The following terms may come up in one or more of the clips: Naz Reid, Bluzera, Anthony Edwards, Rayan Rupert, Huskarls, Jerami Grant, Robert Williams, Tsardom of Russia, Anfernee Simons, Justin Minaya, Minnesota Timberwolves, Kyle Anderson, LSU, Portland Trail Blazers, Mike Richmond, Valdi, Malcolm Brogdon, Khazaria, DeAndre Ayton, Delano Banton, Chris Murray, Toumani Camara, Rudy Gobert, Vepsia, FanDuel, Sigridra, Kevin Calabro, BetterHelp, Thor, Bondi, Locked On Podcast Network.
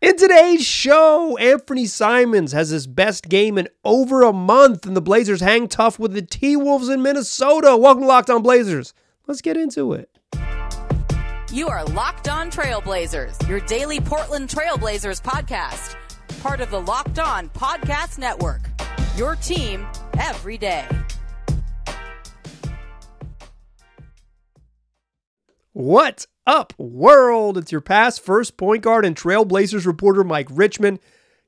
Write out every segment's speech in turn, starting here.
In today's show, Anfernee Simons has his best game in over a month, and the Blazers hang tough with the T-Wolves in Minnesota. Welcome to Locked On Blazers. Let's get into it. You are Locked On Trail Blazers, your daily Portland Trail Blazers podcast, part of the Locked On Podcast Network, your team every day. What up, world? It's your past first point guard and Trailblazers reporter, Mike Richmond.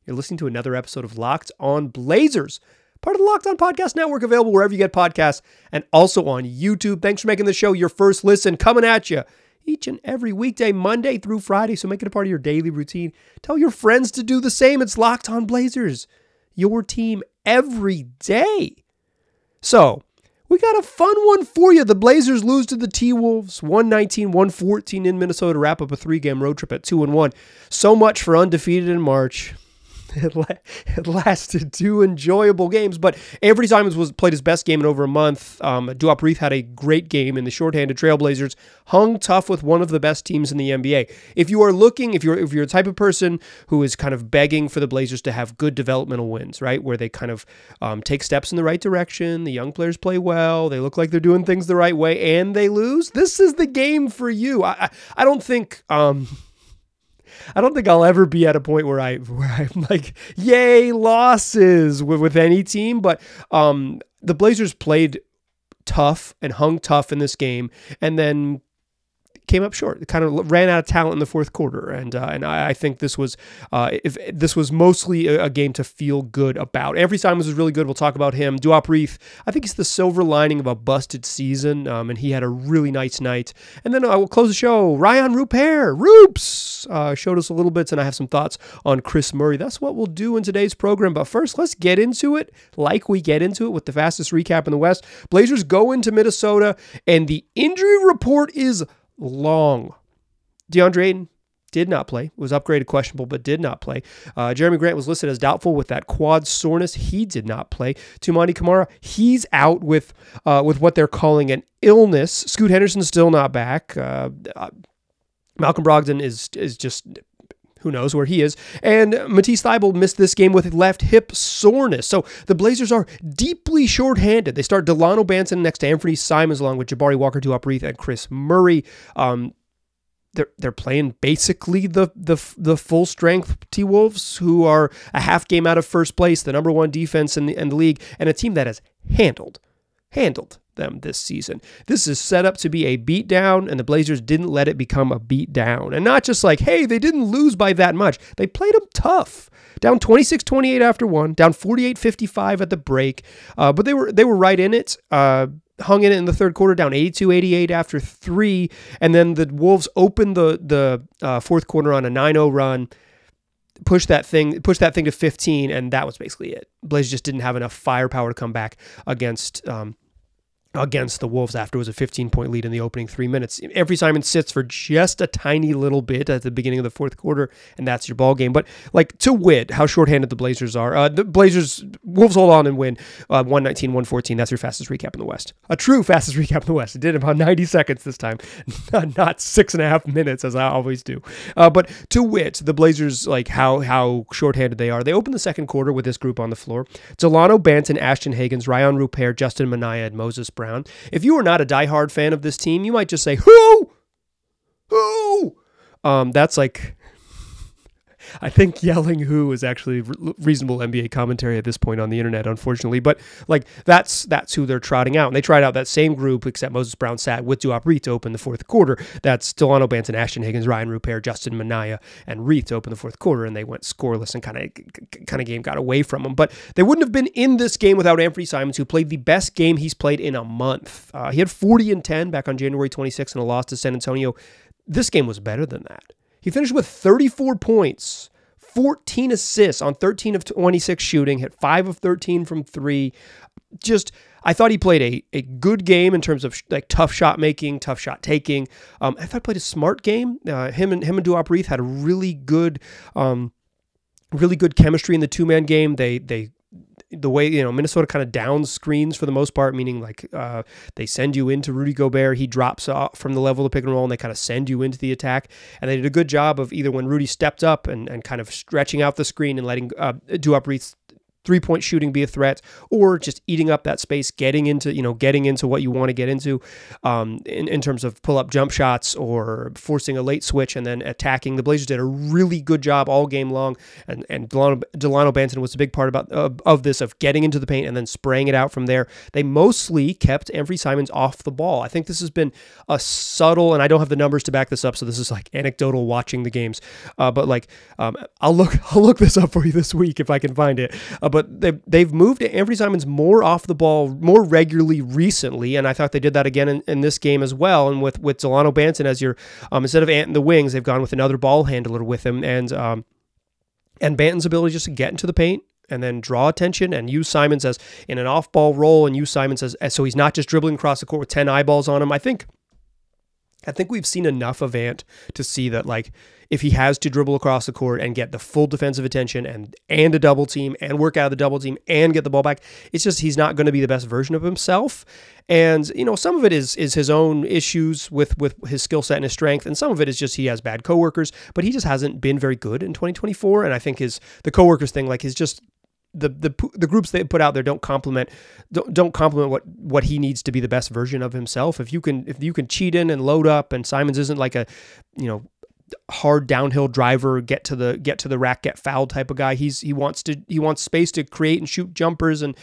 You're listening to another episode of Locked On Blazers, part of the Locked On Podcast Network, available wherever you get podcasts and also on YouTube. Thanks for making the show your first listen, coming at you each and every weekday, Monday through Friday. So make it a part of your daily routine. Tell your friends to do the same. It's Locked On Blazers, your team every day. So we got a fun one for you. The Blazers lose to the T-Wolves 119-114 in Minnesota, wrap up a three-game road trip at 2-1. So much for undefeated in March. It lasted two enjoyable games, but Anfernee Simons played his best game in over a month. Duop Reath had a great game, and the shorthanded Trailblazers hung tough with one of the best teams in the NBA. If you are looking, if you're the type of person who is kind of begging for the Blazers to have good developmental wins, right, where they kind of take steps in the right direction, the young players play well, they look like they're doing things the right way, and they lose, this is the game for you. I don't think... I don't think I'll ever be at a point where I'm like, yay, losses with any team. But the Blazers played tough and hung tough in this game and then came up short. They kind of ran out of talent in the fourth quarter. And I think this was mostly a game to feel good about. Anfernee Simons was really good. We'll talk about him. Duop Reath, I think he's the silver lining of a busted season. And he had a really nice night. And then I will close the show. Rayan Rupert, showed us a little bit, and I have some thoughts on Chris Murray. That's what we'll do in today's program. But first, let's get into it like we get into it with the fastest recap in the West. Blazers go into Minnesota, and the injury report is long. DeAndre Ayton did not play, was upgraded questionable, but did not play. Jerami Grant was listed as doubtful with that quad soreness. He did not play. Toumani Camara, he's out with what they're calling an illness. Scoot Henderson's still not back. Malcolm Brogdon is just, who knows where he is. And Matisse Thibodeau missed this game with left hip soreness. So the Blazers are deeply shorthanded. They start Delano Banton next to Anfernee Simons along with Jabari Walker, Duop Reath, and Chris Murray. They're playing basically the full strength T-Wolves, who are a half game out of first place, the number one defense in the league, and a team that has handled them this season. This is set up to be a beatdown, and the Blazers didn't let it become a beatdown. And not just like, hey, they didn't lose by that much. They played them tough. Down 26-28 after one, down 48-55 at the break. But they were right in it. Hung in it in the third quarter, down 82-88 after three. And then the Wolves opened the fourth quarter on a 9-0 run. Pushed that thing to 15, and that was basically it. Blazers just didn't have enough firepower to come back against the Wolves after it was a 15-point lead in the opening 3 minutes. Anfernee Simons sits for just a tiny little bit at the beginning of the fourth quarter, and that's your ball game. But like, to wit, how shorthanded the Blazers are. Wolves hold on and win 119-114. That's your fastest recap in the West. A true fastest recap in the West. It did about 90 seconds this time, not 6.5 minutes as I always do. But to wit, the Blazers, like how shorthanded they are. They open the second quarter with this group on the floor: Delano Banton, Ashton Hagans, Rayan Rupert, Justin Minaya, and Moses Brown. If you are not a diehard fan of this team, you might just say, who? That's like, I think yelling "who" is actually reasonable NBA commentary at this point on the internet, unfortunately. But like, that's who they're trotting out. And they tried out that same group, except Moses Brown sat with Duop Reath to open the fourth quarter. That's Delano Banton, Ashton Hagans, Rayan Rupert, Justin Minaya, and Reath to open the fourth quarter, and they went scoreless and kind of game got away from them. But they wouldn't have been in this game without Anfernee Simons, who played the best game he's played in a month. He had 40 and 10 back on January 26th in a loss to San Antonio. This game was better than that. He finished with 34 points, 14 assists on 13 of 26 shooting, hit 5 of 13 from 3. Just, I thought he played a good game in terms of like tough shot making, tough shot taking. I thought he played a smart game. Him and Duop Reath had a really good chemistry in the two-man game. They the way, you know, Minnesota kind of down screens for the most part, meaning like they send you into Rudy Gobert, he drops off from the level of pick and roll, and they kind of send you into the attack. And they did a good job of either when Rudy stepped up and kind of stretching out the screen and letting Duop Reath three-point shooting be a threat, or just eating up that space, getting into what you want to get into in terms of pull-up jump shots or forcing a late switch and then attacking. The Blazers did a really good job all game long, and Delano Banton was a big part of this, of getting into the paint and then spraying it out from there. They mostly kept Anfernee Simons off the ball. I think this has been a subtle, and I don't have the numbers to back this up, so this is like anecdotal watching the games, but like I'll look this up for you this week if I can find it. But they've moved Anfernee Simons more off the ball more regularly recently, and I thought they did that again in this game as well. And with Delano Banton as your instead of Ant in the wings, they've gone with another ball handler with him, and Banton's ability just to get into the paint and then draw attention and use Simons as in an off-ball role, and use Simons as so he's not just dribbling across the court with 10 eyeballs on him. I think we've seen enough of Ant to see that, like, if he has to dribble across the court and get the full defensive attention and a double team and work out of the double team and get the ball back, it's just he's not going to be the best version of himself. And, you know, some of it is his own issues with his skill set and his strength, and some of it is just he has bad coworkers, but he just hasn't been very good in 2024. And I think the coworkers thing, like, is just the groups they put out there don't complement what he needs to be the best version of himself. If you can cheat in and load up, and Simons isn't like a, you know, hard downhill driver, get to the rack, get fouled type of guy. He wants space to create and shoot jumpers and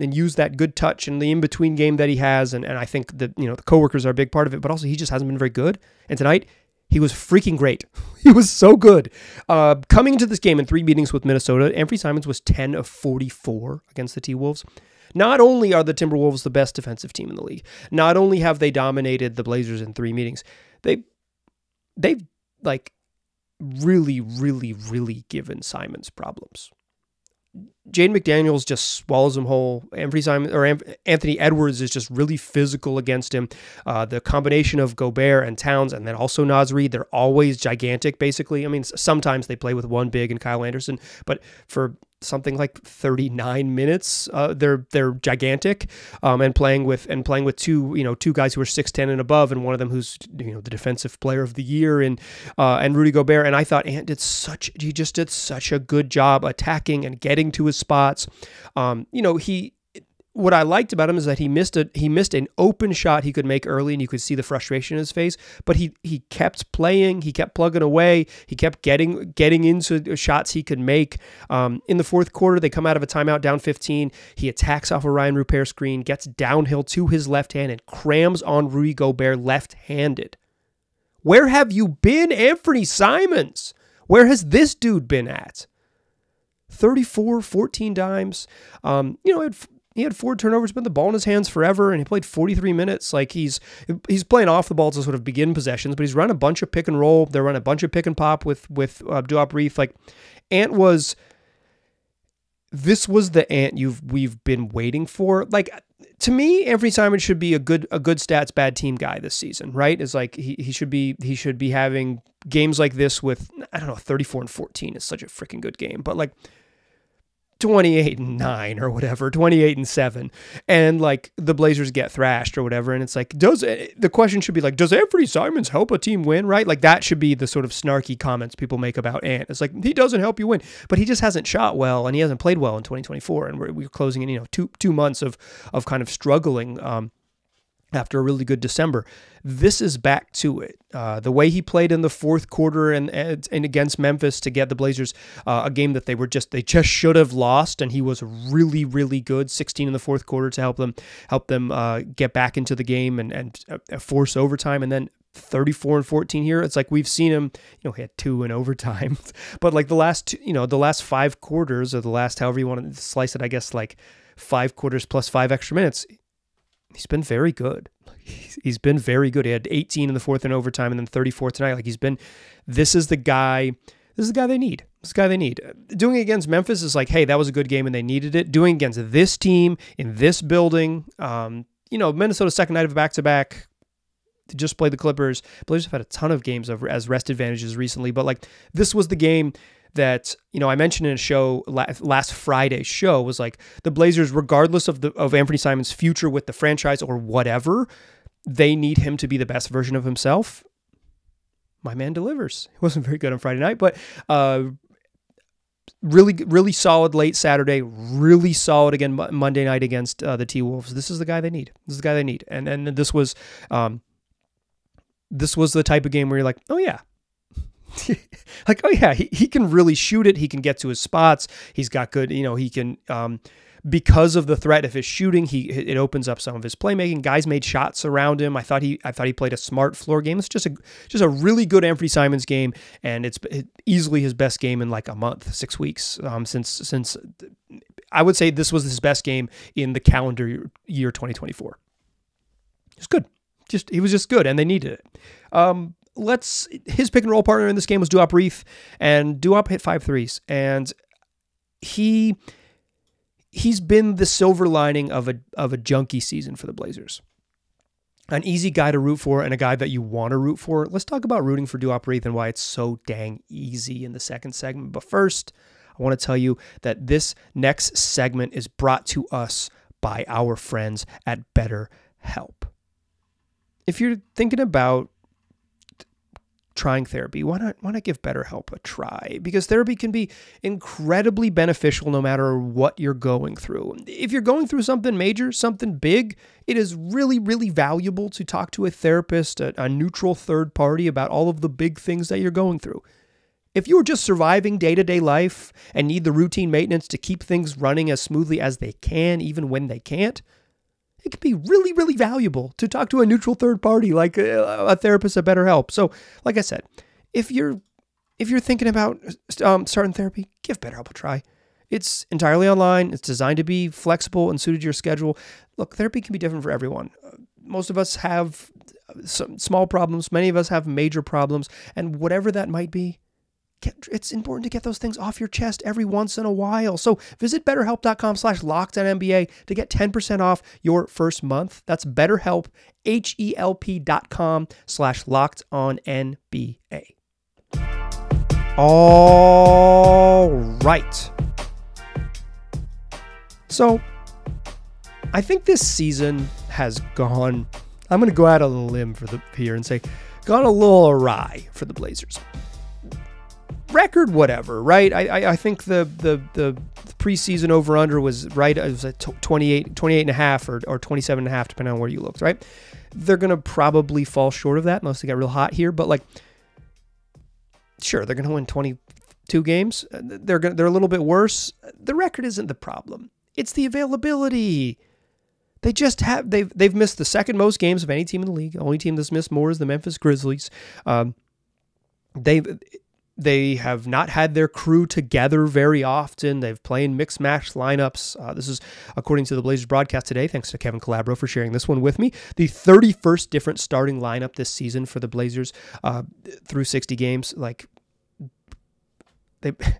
use that good touch and the in-between game that he has. And I think that, you know, the coworkers are a big part of it, but also he just hasn't been very good. And tonight, he was freaking great. He was so good. Coming into this game in three meetings with Minnesota, Anfernee Simons was 10 of 44 against the T-Wolves. Not only are the Timberwolves the best defensive team in the league, not only have they dominated the Blazers in three meetings, they've like really, really, really given Simons problems. Jaden McDaniels just swallows him whole. Anthony Edwards is just really physical against him. The combination of Gobert and Towns, and then also Naz Reid, they're always gigantic, basically. I mean, sometimes they play with one big and Kyle Anderson, but for something like 39 minutes, they're gigantic, and playing with two guys who are 6'10" and above, and one of them who's, you know, the defensive player of the year, and Rudy Gobert. And I thought Ant did such a good job attacking and getting to his spots. What I liked about him is that he missed an open shot he could make early, and you could see the frustration in his face. But he kept playing, he kept plugging away, he kept getting into shots he could make. In the fourth quarter, they come out of a timeout down 15. He attacks off a Rayan Rupert screen, gets downhill to his left hand, and crams on Rudy Gobert left-handed. Where have you been, Anfernee Simons? Where has this dude been at? 34, 14 dimes. He had four turnovers, but the ball in his hands forever, and he played 43 minutes. Like, he's playing off the ball to sort of begin possessions, but he's run a bunch of pick and roll. They run a bunch of pick and pop with Duop Reath. Like, Ant was, this was the Ant we've been waiting for. Like, to me, Anfernee Simons should be a good stats bad team guy this season, right? It's like he should be having games like this with, I don't know, 34 and 14 is such a freaking good game, but like 28 and 9 or whatever, 28 and 7, and like the Blazers get thrashed or whatever, and it's like, the question should be like, does Anfernee Simons help a team win, right? Like, that should be the sort of snarky comments people make about Ant. It's like, he doesn't help you win, but he just hasn't shot well, and he hasn't played well in 2024, and we're closing in, you know, two months of kind of struggling after a really good December. This is back to it. The way he played in the fourth quarter and against Memphis to get the Blazers a game that they just should have lost, and he was really, really good. 16 in the fourth quarter to help them get back into the game and force overtime, and then 34 and 14 here. It's like, we've seen him, you know, he had two in overtime, but like the last 5 quarters, or the last, however you want to slice it, I guess, like 5 quarters plus 5 extra minutes. He's been very good. He's been very good. He had 18 in the fourth in overtime, and then 34 tonight. Like, he's been, this is the guy they need. This is the guy they need. Doing it against Memphis is like, hey, that was a good game and they needed it. Doing it against this team in this building, Minnesota's second night of a back-to-back, to just play the Clippers. Blazers have had a ton of games as rest advantages recently, but like, this was the game that, you know, I mentioned in a show last Friday's show was like the Blazers, regardless of Anfernee Simons' future with the franchise or whatever, they need him to be the best version of himself. My man delivers. He wasn't very good on Friday night, but really solid late Saturday, really solid again Monday night against the T-Wolves. This is the guy they need. This is the guy they need. And this was the type of game where you're like, oh yeah. Like, oh yeah, he can really shoot it. He can get to his spots. He's got good, you know, he can, because of the threat of his shooting, it opens up some of his playmaking. Guys made shots around him. I thought he played a smart floor game. It's just a really good Anfernee Simons game, and it's easily his best game in like a month, 6 weeks. Since I would say this was his best game in the calendar year 2024. It's good. He was just good, and they needed it. His pick and roll partner in this game was Duop Reath, and Duop hit 5 threes, and he's been the silver lining of a junky season for the Blazers. An easy guy to root for and a guy that you want to root for. Let's talk about rooting for Duop Reath and why it's so dang easy in the second segment. But first, I want to tell you that this next segment is brought to us by our friends at BetterHelp. If you're thinking about trying therapy, why not give BetterHelp a try? Because therapy can be incredibly beneficial no matter what you're going through. If you're going through something major, something big, it is really, really valuable to talk to a therapist, a neutral third party about all of the big things that you're going through. If you are just surviving day-to-day life and need the routine maintenance to keep things running as smoothly as they can, even when they can't, it can be really, really valuable to talk to a neutral third party like a therapist at BetterHelp. So, like I said, if you're thinking about starting therapy, give BetterHelp a try. It's entirely online. It's designed to be flexible and suited to your schedule. Look, therapy can be different for everyone. Most of us have some small problems. Many of us have major problems, and whatever that might be, it's important to get those things off your chest every once in a while. So visit BetterHelp.com/LockedOnNBA to get 10% off your first month. That's BetterHelp, HELP.com/LockedOnNBA. All right. So I think this season has gone, I'm going to go out on a limb here and say, gone a little awry for the Blazers. Record, whatever, right? I think the preseason over under was right. It was at 28 and a half or 27 and a half, depending on where you looked, right? They're gonna probably fall short of that unless they got real hot here. But like, sure, they're gonna win 22 games. They're a little bit worse. The record isn't the problem. It's the availability. They just have they've missed the second most games of any team in the league. The only team that's missed more is the Memphis Grizzlies. They have not had their crew together very often. They've played mix-match lineups. This is, according to the Blazers broadcast today, thanks to Kevin Calabro for sharing this one with me, the 31st different starting lineup this season for the Blazers through 60 games. Like,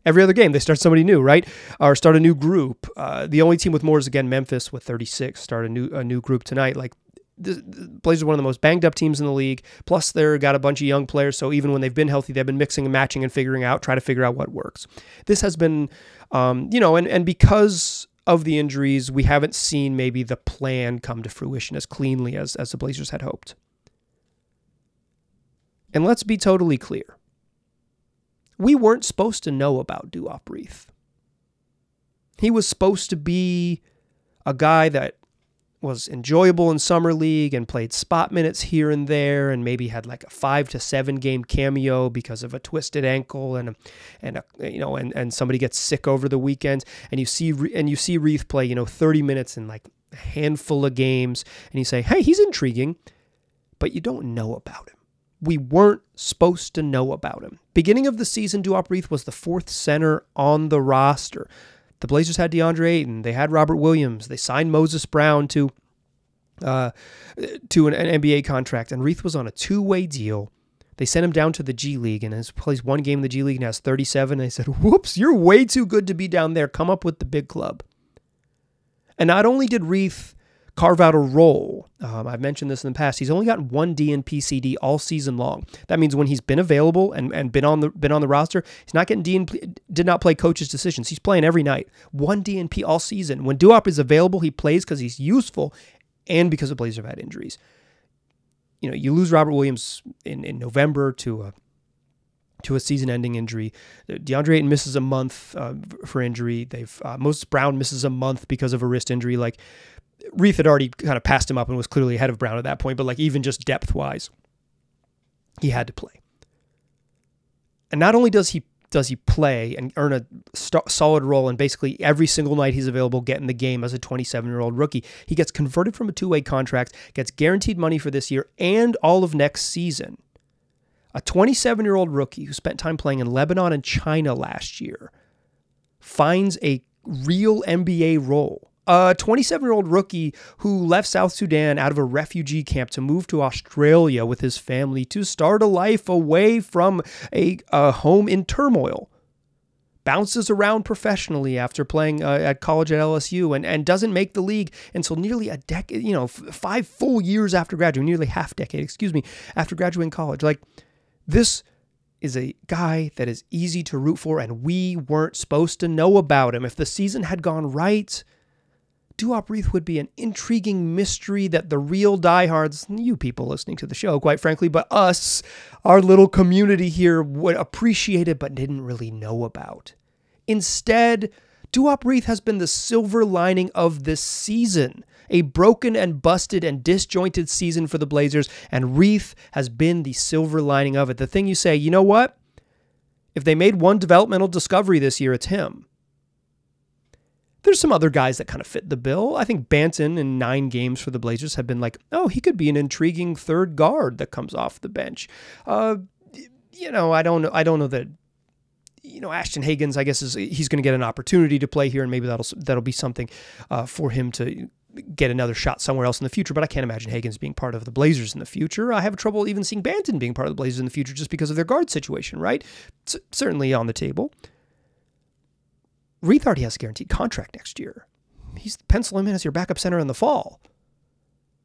every other game, they start somebody new, right? Or start a new group. The only team with more is, again, Memphis with 36. Start a new group tonight. Like, the Blazers are one of the most banged up teams in the league. Plus, they've got a bunch of young players, so even when they've been healthy, they've been mixing and matching and trying to figure out what works. This has been, you know, and because of the injuries, we haven't seen maybe the plan come to fruition as cleanly as the Blazers had hoped. And let's be totally clear. We weren't supposed to know about Duop Reath. He was supposed to be a guy that was enjoyable in summer league and played spot minutes here and there and maybe had like a 5 to 7 game cameo because of a twisted ankle and somebody gets sick over the weekend, and you see Reath play, you know, 30 minutes in like a handful of games, and you say, hey, he's intriguing, but you don't know about him. We weren't supposed to know about him. Beginning of the season, Duop Reath was the 4th center on the roster. The Blazers had DeAndre Ayton. They had Robert Williams. They signed Moses Brown to an NBA contract, and Reath was on a 2-way deal. They sent him down to the G League, and he plays one game in the G League and has 37. And they said, whoops, you're way too good to be down there. Come up with the big club. And not only did Reath carve out a role. I've mentioned this in the past. He's only gotten one DNPCD all season long. That means when he's been available and been on the roster, he's not getting did not play coach's decisions. He's playing every night. One DNP all season. When Duop is available, he plays because he's useful and because the Blazers have had injuries. You know, you lose Robert Williams in November to a season-ending injury. DeAndre Ayton misses a month for injury. Moses Brown misses a month because of a wrist injury. Like, Reath had already kind of passed him up and was clearly ahead of Brown at that point, but like even just depth-wise, he had to play. And not only does he play and earn a solid role and basically every single night he's available get in the game as a 27-year-old rookie, he gets converted from a two-way contract, gets guaranteed money for this year and all of next season. A 27-year-old rookie who spent time playing in Lebanon and China last year finds a real NBA role. A 27-year-old rookie who left South Sudan out of a refugee camp to move to Australia with his family to start a life away from a home in turmoil. Bounces around professionally after playing at college at LSU and doesn't make the league until nearly a decade, you know, 5 full years after graduating, nearly half decade, excuse me, after graduating college. Like, this is a guy that is easy to root for, and we weren't supposed to know about him. If the season had gone right, Duop Reath would be an intriguing mystery that the real diehards, you people listening to the show, quite frankly, but us, our little community here, would appreciate it but didn't really know about. Instead, Duop Reath has been the silver lining of this season. A broken and busted and disjointed season for the Blazers, and Reath has been the silver lining of it. The thing you say, you know what? If they made one developmental discovery this year, it's him. There's some other guys that kind of fit the bill. I think Banton in 9 games for the Blazers have been like, oh, he could be an intriguing third guard that comes off the bench. You know, I don't know that. You know, Ashton Hagans, I guess, he's going to get an opportunity to play here, and maybe that'll be something for him to get another shot somewhere else in the future, but I can't imagine Hagans being part of the Blazers in the future. I have trouble even seeing Banton being part of the Blazers in the future just because of their guard situation, right? It's certainly on the table. Reath already has a guaranteed contract next year. He's pencil him in as your backup center in the fall.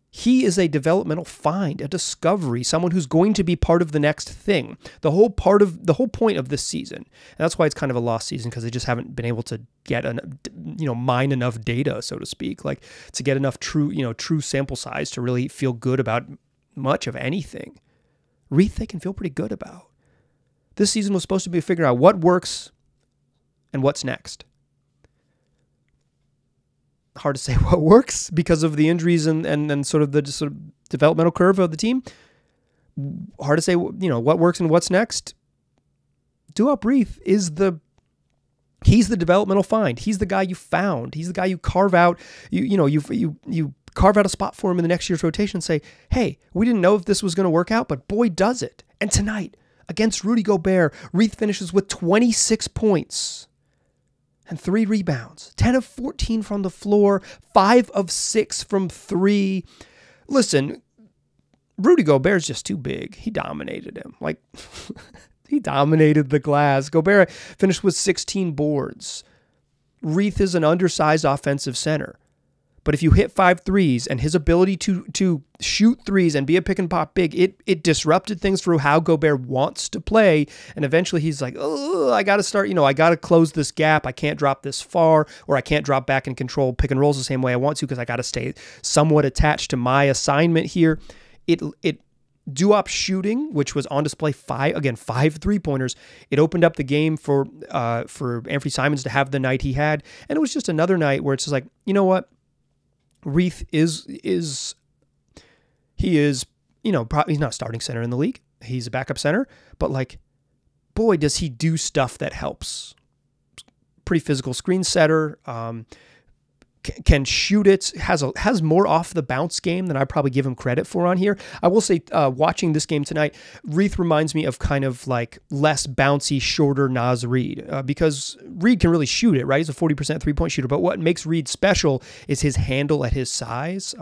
He is a developmental find, a discovery, someone who's going to be part of the next thing. The whole point of this season, and that's why it's kind of a lost season, because they just haven't been able to get mine enough data, so to speak, like to get enough true sample size to really feel good about much of anything. Reath, they can feel pretty good about. This season was supposed to be figuring out what works and what's next. Hard to say what works because of the injuries and sort of the developmental curve of the team. Hard to say, you know, what works and what's next. Duop Reath is he's the developmental find. He's the guy you found. He's the guy you carve out. You carve out a spot for him in the next year's rotation. And say, hey, we didn't know if this was going to work out, but boy does it! And tonight against Rudy Gobert, Reath finishes with 26 points. And 3 rebounds, 10 of 14 from the floor, 5 of 6 from 3. Listen, Rudy Gobert's just too big. He dominated him. Like, he dominated the glass. Gobert finished with 16 boards. Reath is an undersized offensive center. But if you hit 5 threes and his ability to shoot threes and be a pick and pop big, it disrupted things through how Gobert wants to play. And eventually he's like, oh, I got to start, you know, I got to close this gap. I can't drop this far, or I can't drop back and control pick and rolls the same way I want to, because I got to stay somewhat attached to my assignment here. It Duop shooting, which was on display, 5 three-pointers. It opened up the game for Anfernee Simons to have the night he had. And it was just another night where it's just like, you know what? Reath is, you know, probably he's not a starting center in the league. He's a backup center, but like, boy, does he do stuff that helps. Pretty physical screen setter, can shoot it, has more off the bounce game than I probably give him credit for on here. I will say, watching this game tonight, Reath reminds me of kind of like less bouncy, shorter Naz Reid, because Reid can really shoot it, right? He's a 40% three-point shooter, but what makes Reid special is his handle at his size.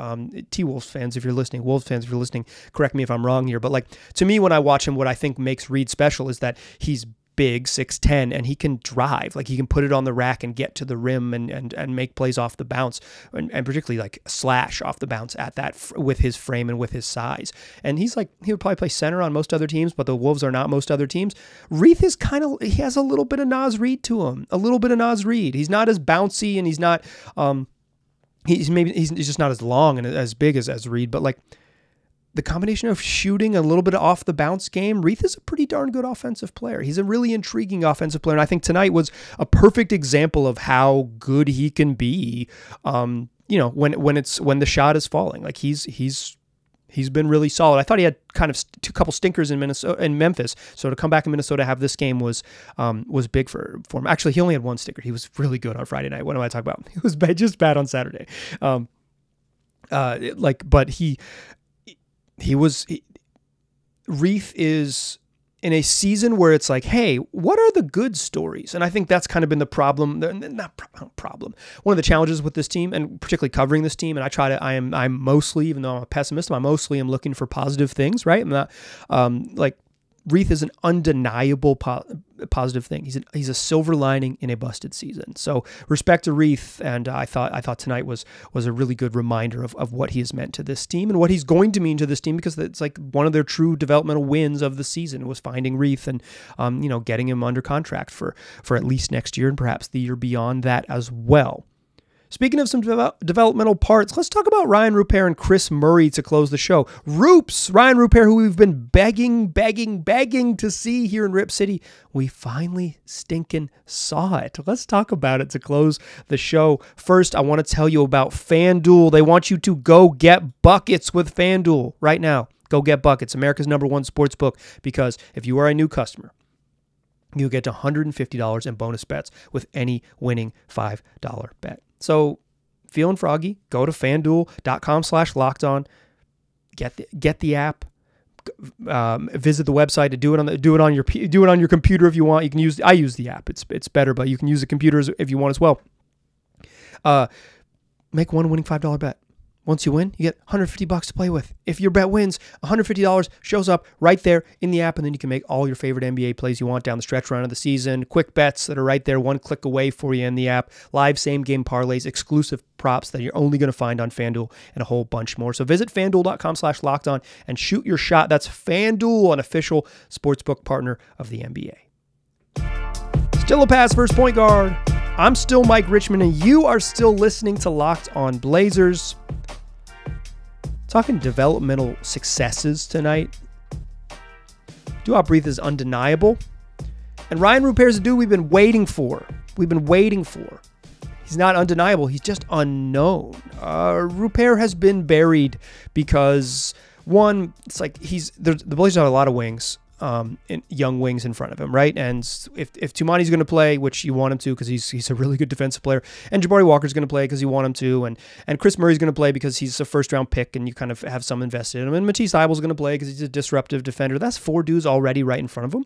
Wolves fans, if you're listening, correct me if I'm wrong here, but like, to me, when I watch him, what I think makes Reid special is that he's big, 6'10", and he can drive. Like, he can put it on the rack and get to the rim and make plays off the bounce, and particularly like slash off the bounce at that with his frame and with his size. And he's like, he would probably play center on most other teams, but the Wolves are not most other teams. Reath is kind of, he has a little bit of Naz Reid to him, a little bit of Naz Reid. He's not as bouncy, and he's not, he's just not as long and as big as Reid, but like, the combination of shooting, a little bit of off the bounce game, Reath is a pretty darn good offensive player. He's a really intriguing offensive player. And I think tonight was a perfect example of how good he can be, you know, when the shot is falling. Like, he's been really solid. I thought he had kind of a couple stinkers in Minnesota and Memphis. So to come back in Minnesota, have this game was big for him. Actually, he only had one stinker. He was really good on Friday night. What am I talking about? He was bad, just bad on Saturday. But Reath is in a season where it's like, hey, what are the good stories? And I think that's kind of been the problem, one of the challenges with this team, and particularly covering this team. And I'm mostly, even though I'm a pessimist, I'm looking for positive things, right? I'm not, like, Reath is an undeniable positive thing. He's a silver lining in a busted season. So respect to Reath, and I thought tonight was a really good reminder of what he has meant to this team and what he's going to mean to this team, because it's like one of their true developmental wins of the season was finding Reath and you know, getting him under contract for at least next year and perhaps the year beyond that as well. Speaking of some developmental parts, let's talk about Rayan Rupert and Chris Murray to close the show. Roops! Rayan Rupert, who we've been begging to see here in Rip City. We finally stinking saw it. Let's talk about it to close the show. First, I want to tell you about FanDuel. They want you to go get buckets with FanDuel right now. Go get buckets. America's #1 sports book, because if you are a new customer, you'll get $150 in bonus bets with any winning $5 bet. So, feeling froggy, go to fanduel.com/lockedon, get the app, visit the website to do it on your computer if you want. You can use, I use the app. It's better, but you can use the computers if you want as well. Make one winning $5 bet. Once you win, you get $150 to play with. If your bet wins, $150 shows up right there in the app, and then you can make all your favorite NBA plays you want down the stretch run of the season. Quick bets that are right there, one click away for you in the app. Live same-game parlays, exclusive props that you're only going to find on FanDuel, and a whole bunch more. So visit FanDuel.com/lockedon and shoot your shot. That's FanDuel, an official sportsbook partner of the NBA. Still a pass versus point guard. I'm still Mike Richmond, and you are still listening to Locked On Blazers. Talking developmental successes tonight. Duop Reath is undeniable. And Rayan Rupert is a dude we've been waiting for. He's not undeniable. He's just unknown. Rupert has been buried because, one, it's like the Blazers have a lot of wings. Young wings in front of him, right? And if Toumani's going to play, which you want him to, because he's a really good defensive player, and Jabari Walker's going to play because you want him to, and Chris Murray's going to play because he's a first-round pick and you kind of have some invested in him, and Matisse Thibodeau's going to play because he's a disruptive defender. That's four dudes already right in front of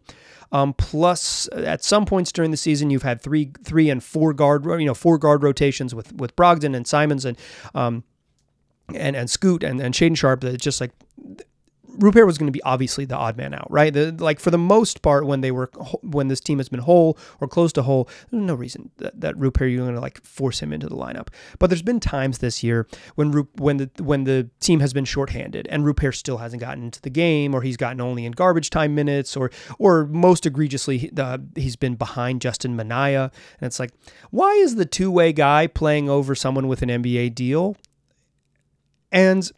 him. Plus, at some points during the season, you've had three and four guard rotations with Brogdon and Simons and Scoot and Shaedon Sharpe. That just like, Rupert was going to be obviously the odd man out, right? Like, for the most part, when this team has been whole or close to whole, there's no reason that Rupert, you're going to like force him into the lineup. But there's been times this year when the team has been shorthanded and Rupert still hasn't gotten into the game, or he's gotten only in garbage time minutes, or most egregiously, he's been behind Justin Minaya, and it's like, why is the two-way guy playing over someone with an NBA deal? And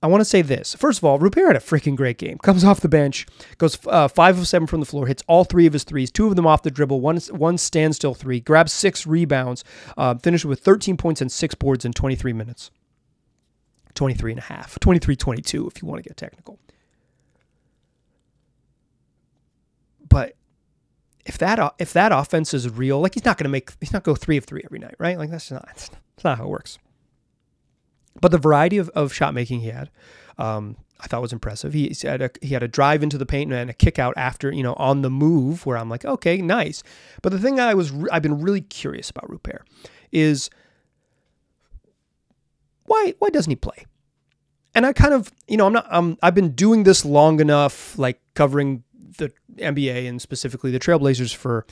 I want to say this. First of all, Rupert had a freaking great game. Comes off the bench, goes 5 of 7 from the floor, hits all three of his threes, 2 of them off the dribble, one standstill three, grabs 6 rebounds, finished with 13 points and 6 boards in 23 minutes. 23 and a half. 23-22 if you want to get technical. But if that offense is real, like, he's not going to go 3 of 3 every night, right? Like, that's not how it works. But the variety of shot making he had, I thought was impressive. He had a drive into the paint and a kick out after, you know, on the move, where I'm like, okay, nice. But the thing that I've been really curious about Rupert is why doesn't he play? And I kind of, you know, I've been doing this long enough, like covering the NBA and specifically the Trailblazers for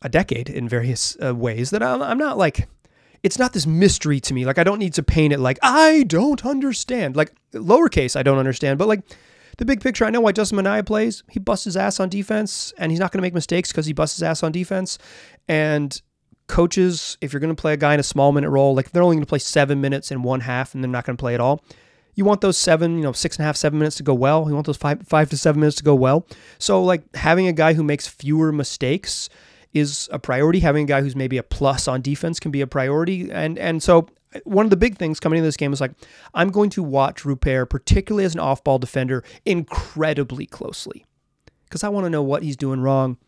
a decade in various ways, that I'm not like, it's not this mystery to me. Like, I don't need to paint it like, I don't understand. Like, lowercase, I don't understand. But, like, the big picture, I know why Justin Minaya plays. He busts his ass on defense, and he's not going to make mistakes because he busts his ass on defense. And coaches, if you're going to play a guy in a small-minute role, like, if they're only going to play 7 minutes in one half and they're not going to play at all, you want those 6.5, 7 minutes to go well. You want those 5 to 7 minutes to go well. So, like, having a guy who makes fewer mistakes is a priority. Having a guy who's maybe a plus on defense can be a priority. And so one of the big things coming into this game is like, I'm going to watch Rupert, particularly as an off-ball defender, incredibly closely, because I want to know what he's doing wrong.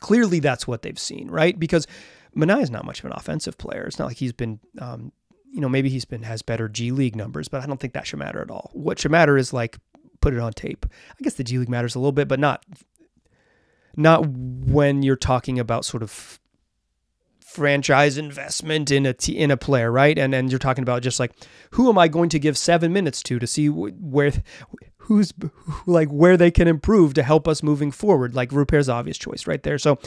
Clearly that's what they've seen, right? Because Manaya's not much of an offensive player. It's not like he's been, you know, maybe has better G League numbers, but I don't think that should matter at all. What should matter is like, put it on tape. I guess the G League matters a little bit, but not when you're talking about sort of franchise investment in a player, right? And you're talking about just like, who am I going to give 7 minutes to see where they can improve to help us moving forward? Like, Rupert's obvious choice right there. So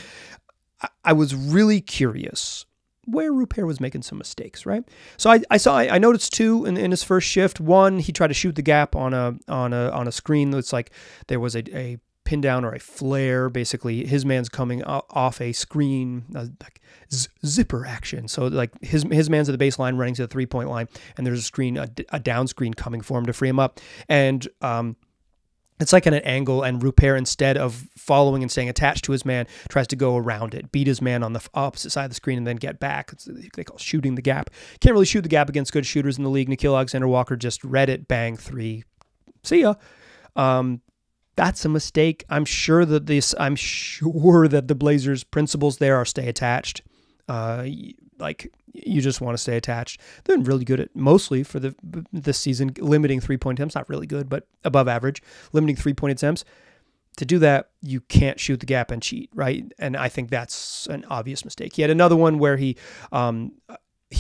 I was really curious where Rupert was making some mistakes, right? So I noticed two in his first shift. One, he tried to shoot the gap on a screen that's like, there was a pin down or a flare. Basically, his man's coming off a screen, like zipper action. So like his man's at the baseline running to the 3-point line, and there's a screen, a down screen coming for him to free him up. And it's like at an angle, and Rupert, instead of following and staying attached to his man, tries to go around it, beat his man on the opposite side of the screen, and then get back. It's, they call it shooting the gap. Can't really shoot the gap against good shooters in the league. Nikhil Alexander-Walker just read it, bang, three, see ya. That's a mistake. I'm sure that the Blazers' principles there are stay attached. Like, you just want to stay attached. They're really good at, mostly for this season, limiting 3-point attempts. Not really good, but above average. Limiting 3-point attempts. To do that, you can't shoot the gap and cheat, right? And I think that's an obvious mistake. He had another one where he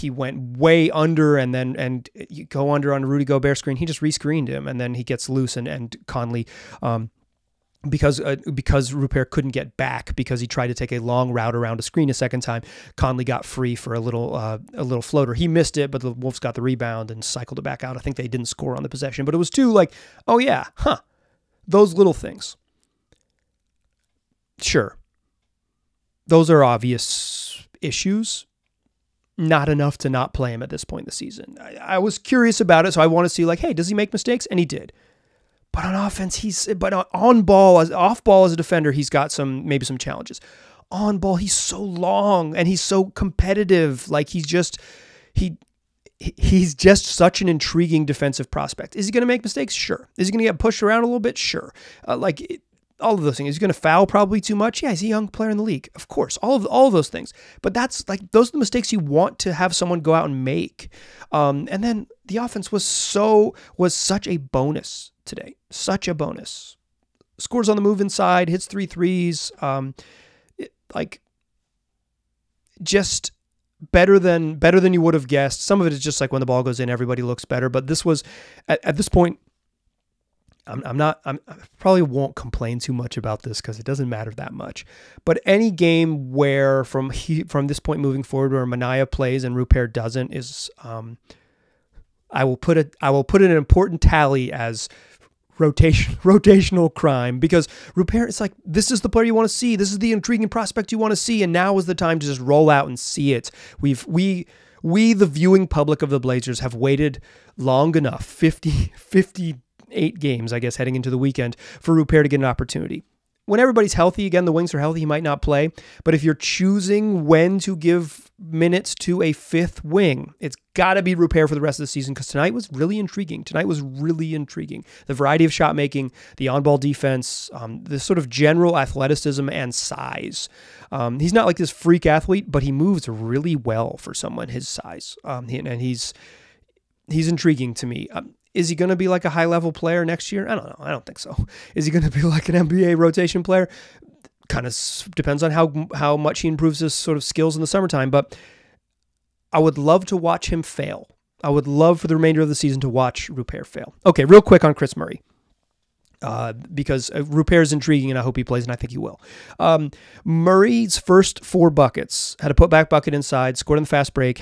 went way under, and you go under on Rudy Gobert's screen. He just rescreened him, and then he gets loose, and Conley, because Rupert couldn't get back because he tried to take a long route around a screen a second time, Conley got free for a little floater. He missed it, but the Wolves got the rebound and cycled it back out. I think they didn't score on the possession, but it was too like, oh yeah, huh, those little things. Sure, those are obvious issues. Not enough to not play him at this point in the season. I was curious about it, so I want to see like, hey, does he make mistakes? And he did. But on offense, off ball as a defender, he's got maybe some challenges. On ball, he's so long and he's so competitive. Like, he's just such an intriguing defensive prospect. Is he going to make mistakes? Sure. Is he going to get pushed around a little bit? Sure. All of those things. Is he going to foul probably too much? Yeah, he's a young player in the league. Of course, all of those things. But that's like, those are the mistakes you want to have someone go out and make. And then the offense was such a bonus today. Such a bonus. Scores on the move inside, hits 3 threes. Just better than you would have guessed. Some of it is just like when the ball goes in, everybody looks better. But this was at this point. I probably won't complain too much about this because it doesn't matter that much. But any game where from this point moving forward, where Minaya plays and Rupert doesn't, is I will put an important tally as rotational crime, because Rupert is like, this is the player you want to see, this is the intriguing prospect you want to see, and now is the time to just roll out and see it. We the viewing public of the Blazers have waited long enough, 58 games, I guess, heading into the weekend, for Rupert to get an opportunity. When everybody's healthy, again, the wings are healthy, he might not play, but if you're choosing when to give minutes to a fifth wing, it's got to be Rupert for the rest of the season, because tonight was really intriguing. The variety of shot making, the on-ball defense, the sort of general athleticism and size. He's not like this freak athlete, but he moves really well for someone his size, and he's intriguing to me. Is he going to be like a high-level player next year? I don't know. I don't think so. Is he going to be like an NBA rotation player? Kind of depends on how much he improves his sort of skills in the summertime, but I would love to watch him fail. I would love for the remainder of the season to watch Rupert fail. Okay, real quick on Chris Murray. because Rupert is intriguing, and I hope he plays, and I think he will. Murray's first four buckets, had a putback bucket inside, scored on the fast break,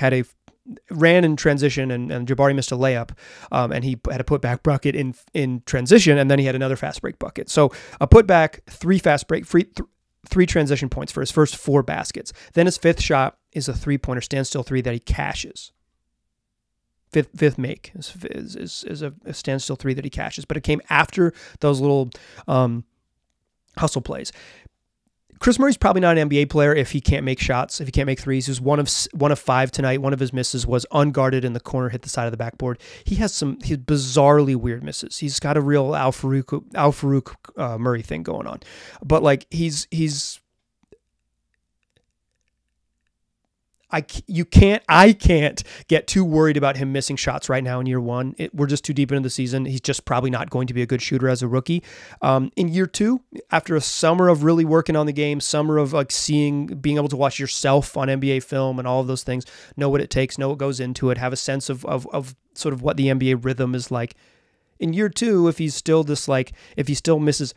ran in transition, and Jabari missed a layup, and he had a putback bucket in transition, and then he had another fast break bucket. So a putback, three fast break, three transition points for his first four baskets. Then his fifth shot is a three-pointer standstill three that he cashes. Fifth make is a standstill three that he cashes, but it came after those little hustle plays. Chris Murray's probably not an NBA player if he can't make shots, if he can't make threes. He was one of five tonight. One of his misses was unguarded in the corner, hit the side of the backboard. He has he's bizarrely weird misses. He's got a real Al Farouk Murray thing going on, but like I can't get too worried about him missing shots right now in year one. We're just too deep into the season. He's just probably not going to be a good shooter as a rookie. In year two, after a summer of really working on the game, summer of like being able to watch yourself on NBA film and all of those things, know what it takes, know what goes into it, have a sense of sort of what the NBA rhythm is like. In year two, if he's still if he still misses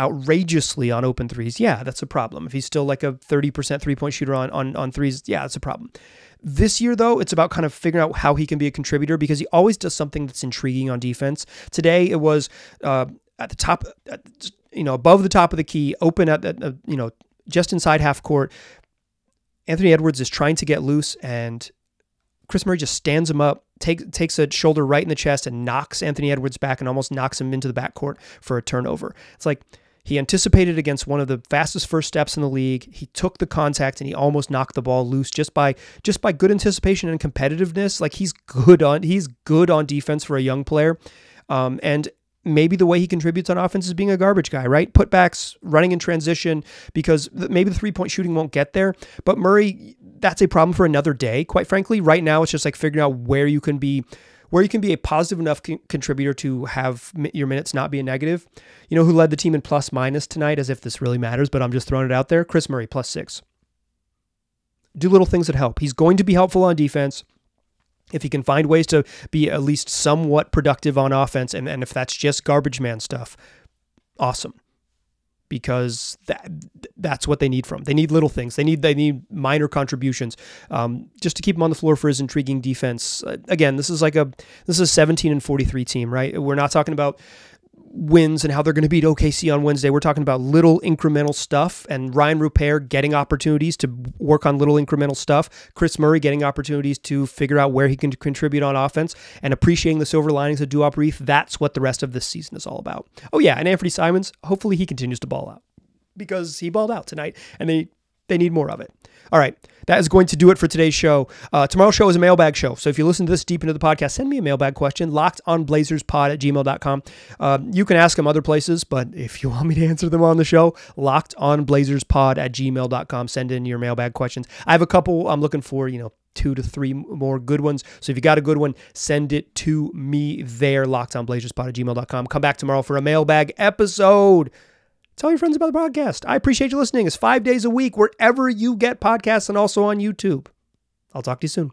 outrageously on open threes, yeah, that's a problem. If he's still like a 30% three-point shooter on threes, yeah, that's a problem. This year, though, it's about kind of figuring out how he can be a contributor, because he always does something that's intriguing on defense. Today, it was at the top, above the top of the key, open at just inside half court. Anthony Edwards is trying to get loose, and Chris Murray just stands him up, takes a shoulder right in the chest, and knocks Anthony Edwards back and almost knocks him into the backcourt for a turnover. It's like he anticipated against one of the fastest first steps in the league. He took the contact and he almost knocked the ball loose just by good anticipation and competitiveness. Like he's good on defense for a young player. And maybe the way he contributes on offense is being a garbage guy, right? Putbacks, running in transition, because maybe the three-point shooting won't get there. But Murray, that's a problem for another day, quite frankly. Right now, it's just like figuring out where you can be a positive enough contributor to have your minutes not be a negative. You know who led the team in plus-minus tonight, as if this really matters, but I'm just throwing it out there? Chris Murray, +6. Do little things that help. He's going to be helpful on defense if he can find ways to be at least somewhat productive on offense, and if that's just garbage man stuff, awesome, because that's what they need from him. They need little things. They need minor contributions just to keep him on the floor for his intriguing defense. Again, this is a 17-43 team, right? We're not talking about wins and how they're going to beat OKC on Wednesday. We're talking about little incremental stuff, and Rayan Rupert getting opportunities to work on little incremental stuff, Chris Murray getting opportunities to figure out where he can contribute on offense, and appreciating the silver linings of Duop Reath. That's what the rest of this season is all about. Oh yeah, and Anfernee Simons, hopefully he continues to ball out, because he balled out tonight, and they need more of it. All right, that is going to do it for today's show. Tomorrow's show is a mailbag show, so if you listen to this deep into the podcast, send me a mailbag question, lockedonblazerspod@gmail.com. You can ask them other places, but if you want me to answer them on the show, lockedonblazerspod@gmail.com. Send in your mailbag questions. I have a couple I'm looking for, 2 to 3 more good ones. So if you got a good one, send it to me there, lockedonblazerspod@gmail.com. Come back tomorrow for a mailbag episode. Tell your friends about the podcast. I appreciate you listening. It's 5 days a week, wherever you get podcasts, and also on YouTube. I'll talk to you soon.